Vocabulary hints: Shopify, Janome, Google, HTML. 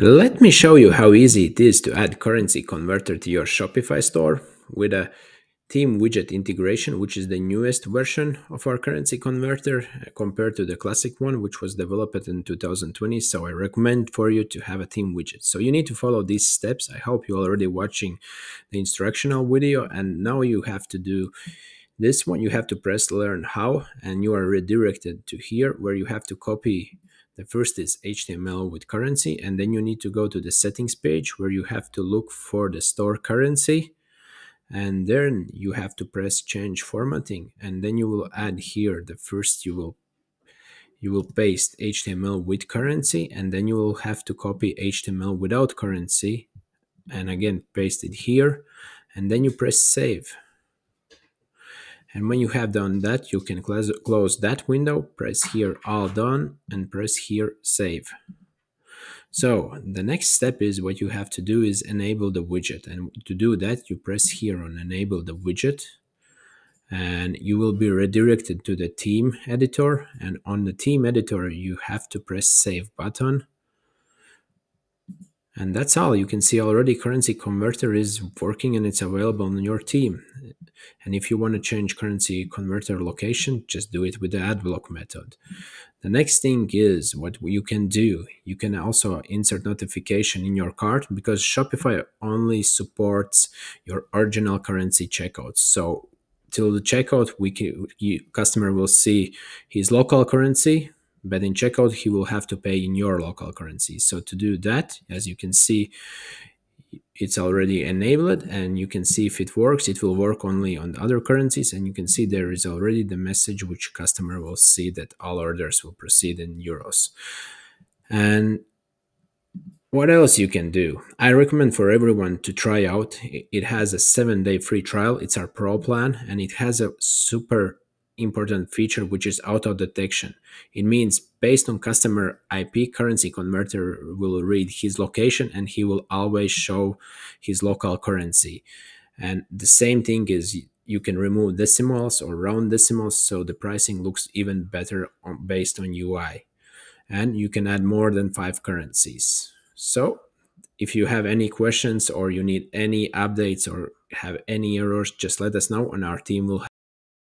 Let me show you how easy it is to add currency converter to your Shopify store with a theme widget integration, which is the newest version of our currency converter compared to the classic one, which was developed in 2020. So I recommend for you to have a theme widget. So you need to follow these steps. I hope you're already watching the instructional video, and now you have to do this one. You have to press learn how, and you are redirected to here where you have to copy. The first is HTML with currency, and then you need to go to the settings page where you have to look for the store currency. And then you have to press change formatting, and then you will add here the first you will paste HTML with currency, and then you will have to copy HTML without currency and again paste it here, and then you press save. And when you have done that, you can close that window, press here all done, and press here save. So the next step is what you have to do is enable the widget, and to do that you press here on enable the widget, and you will be redirected to the theme editor, and on the theme editor you have to press save button. And that's all. You can see already currency converter is working and it's available on your theme. And if you want to change currency converter location, just do it with the adblock method. The next thing is what you can do. You can also insert notification in your cart, because Shopify only supports your original currency checkouts. So till the checkout, customer will see his local currency, but in checkout, he will have to pay in your local currency. So to do that, as you can see, it's already enabled, and you can see if it works. It will work only on the other currencies, and you can see there is already the message which customer will see that all orders will proceed in euros. And what else you can do? I recommend for everyone to try out. It has a 7-day free trial. It's our pro plan, and it has a super important feature which is auto detection. It means based on customer IP, currency converter will read his location and he will always show his local currency. And the same thing is you can remove decimals or round decimals, so the pricing looks even better based on UI. And you can add more than 5 currencies. So if you have any questions or you need any updates or have any errors, just let us know and our team will